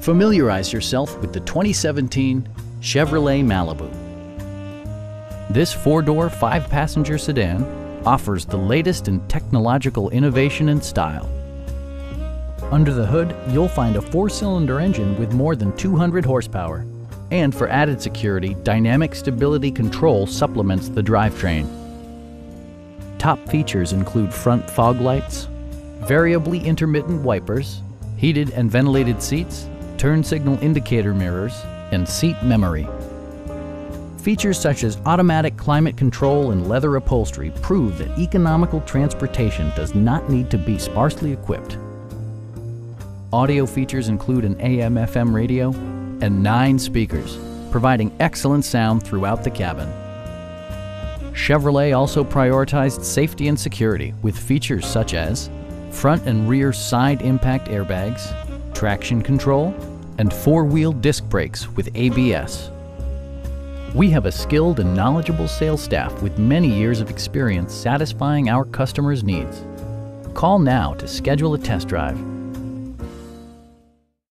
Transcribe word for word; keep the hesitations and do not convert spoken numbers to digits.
Familiarize yourself with the twenty seventeen Chevrolet Malibu. This four-door, five-passenger sedan offers the latest in technological innovation and style. Under the hood, you'll find a four-cylinder engine with more than two hundred horsepower. And for added security, dynamic stability control supplements the drivetrain. Top features include front fog lights, variably intermittent wipers, heated and ventilated seats, turn signal indicator mirrors, and seat memory. Features such as automatic climate control and leather upholstery prove that economical transportation does not need to be sparsely equipped. Audio features include an A M F M radio and nine speakers, providing excellent sound throughout the cabin. Chevrolet also prioritized safety and security with features such as front and rear side impact airbags, traction control, and four-wheel disc brakes with A B S. We have a skilled and knowledgeable sales staff with many years of experience satisfying our customers' needs. Call now to schedule a test drive.